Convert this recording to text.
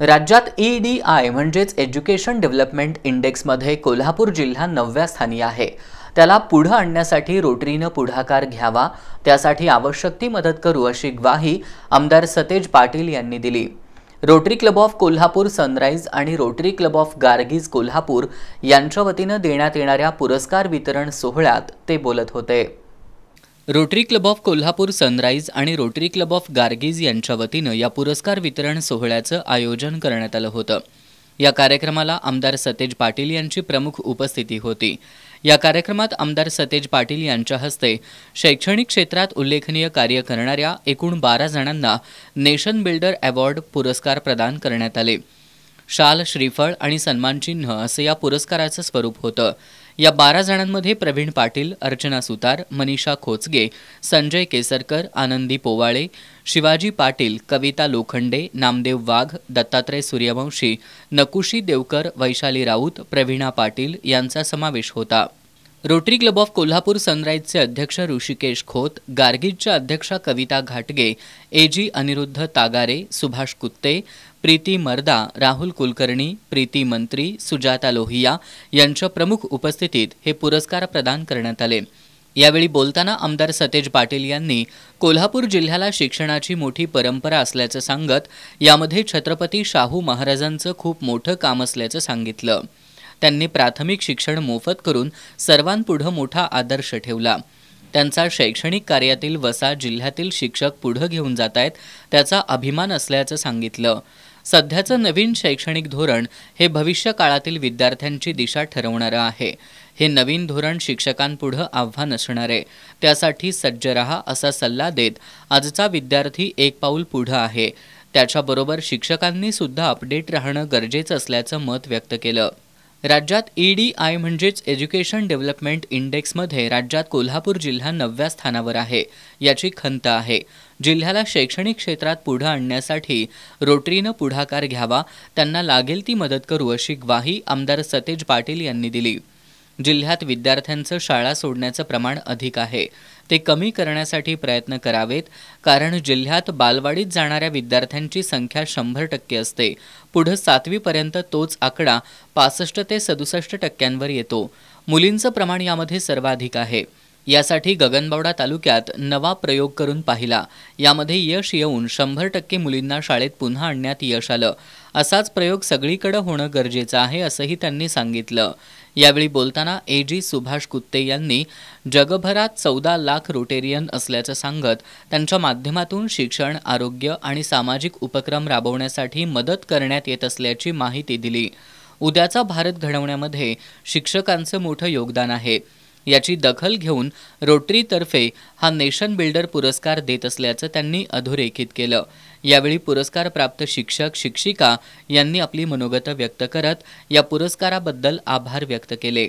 राज्यात EDI म्हणजेच education development इंडेक्समध्ये Kolhapur जिल्हा 9व्या स्थानी आहे। त्याला पुढे आणण्यासाठी रोटरीने पुढाकार घ्यावा, त्यासाठी आवश्यक ती मदत करू अशी ग्वाही आमदार सतेज पाटील यांनी दिली। Rotary club of Kolhapur sunrise आणि rotary club of Gargis Kolhapur यांच्या वतीने देण्यात येणाऱ्या पुरस्कार वितरण सोहळ्यात ते बोलत होते। Rotary club of Kolhapur sunrise आणि रोटरी क्लब ऑफ गार्गीज यांच्या वतीने या पुरस्कार वितरण सोहळ्याचे आयोजन करण्यात आले होते। या कार्यक्रमाला आमदार सतेज पाटील यांची प्रमुख उपस्थिती होती। या कार्यक्रमात आमदार सतेज पाटील यांच्या हस्ते शैक्षणिक क्षेत्रात उल्लेखनीय कार्य करणाऱ्या एकूण 12 जणांना नेशन बिल्डर अवॉर्ड पुरस्कार प्रदान करण्यात आले। शाल, श्रीफळ आणि सन्मानचिन्ह असे या पुरस्काराचे स्वरूप होते। या 12 जणांमध्ये प्रवीण पाटील, अर्चना सुतार, मनीषा खोजगे, संजय केसरकर, आनंदी पोवाळे, शिवाजी पाटील, कविता लोखंडे, नामदेव वाघ, दत्तात्रय सूर्यवंशी, नकुशी देवकर, वैशाली राऊत, प्रवीणा पाटील यांचा समावेश होता। रोटरी क्लब ऑफ कोल्हापूर सनराइजचे अध्यक्ष ऋषिकेश खोत, गार्गीजच्या अध्यक्षा कविता घाटगे, एजी अनिरुद्ध तागारे, सुभाष कुत्ते, प्रीती मर्दा, राहुल कुलकर्णी, प्रीती मंत्री, सुजाता लोहिया यांच्या प्रमुख उपस्थितीत हे पुरस्कार प्रदान करण्यात आले। यावेळी बोलताना आमदार सतेज पाटील यांनी कोल्हापूर जिल्ह्याला शिक्षणाची मोठी परंपरा असल्याचे सांगत यामध्ये छत्रपती शाहू महाराजांचं खूप मोठं काम असल्याचे सांगितलं। त्यांनी प्राथमिक शिक्षण मोफत करून सर्वांपुढे मोठा आदर्श ठेवला। त्यांचा शैक्षणिक कार्यातील वसा जिल्ह्यातील शिक्षक पुढे घेऊन जात आहेत त्याचा अभिमान असल्याचे सांगितलं। सध्याचं नवीन शैक्षणिक धोरण हे भविष्य काळातील विद्यार्थ्यांची दिशा ठरवणारे आहे। हे नवीन धोरण शिक्षकांपुढे आव्हान असणार आहे, त्यासाठी सज्ज रहा असा सल्ला देत आजचा विद्यार्थी एक पाऊल पुढे आहे, त्याच्याबरोबर शिक्षकांनी सुद्धा अपडेट राहणं गरजेचं असल्याचं मत व्यक्त केलं। राज्यात EDI म्हणजेच एज्युकेशन डेव्हलपमेंट इंडेक्समध्ये राज्यात कोल्हापूर जिल्हा 9व्या स्थानावर आहे याची खंत आहे। जिल्ह्याला शैक्षणिक क्षेत्रात पुढे आणण्यासाठी रोटरीने पुढाकार घ्यावा, त्यांना लागेल ती मदत करू अशी ग्वाही आमदार सतेज पाटील यांनी दिली। जिल्ह्यात विद्यार्थ्यांचं शाळा सोडण्याचं प्रमाण अधिक आहे, ते कमी करण्यासाठी प्रयत्न करावेत, कारण जिल्ह्यात बालवाडीत जाणाऱ्या विद्यार्थ्यांची संख्या 100% असते। पुढे 7वीपर्यंत तोच आकडा 65 ते 67% येतो। मुलींचं प्रमाण यामध्ये सर्वाधिक आहे। यासाठी गगनबावडा तालुक्यात नवा प्रयोग करून पाहिला, यामध्ये यश येऊन 100% मुलींना शाळेत पुन्हा आणण्यात यश आलं। असाच प्रयोग सगळीकडे होणं गरजेचं आहे असंही त्यांनी सांगितलं। यावेळी बोलताना AG सुभाष कुत्ते यांनी जगभरात 14 लाख रोटेरियन असल्याचं सांगत त्यांच्या माध्यमातून शिक्षण, आरोग्य आणि सामाजिक उपक्रम राबवण्यासाठी मदत करण्यात येत असल्याची माहिती दिली। उद्याचा भारत घडवण्यामध्ये शिक्षकांचं मोठं योगदान आहे, याची दखल घेऊन रोटरीतर्फे हा नेशन बिल्डर पुरस्कार देत असल्याचं त्यांनी अधोरेखित केलं। यावेळी पुरस्कार प्राप्त शिक्षक, शिक्षिका यांनी आपली मनोगत व्यक्त करत या पुरस्काराबद्दल आभार व्यक्त केले।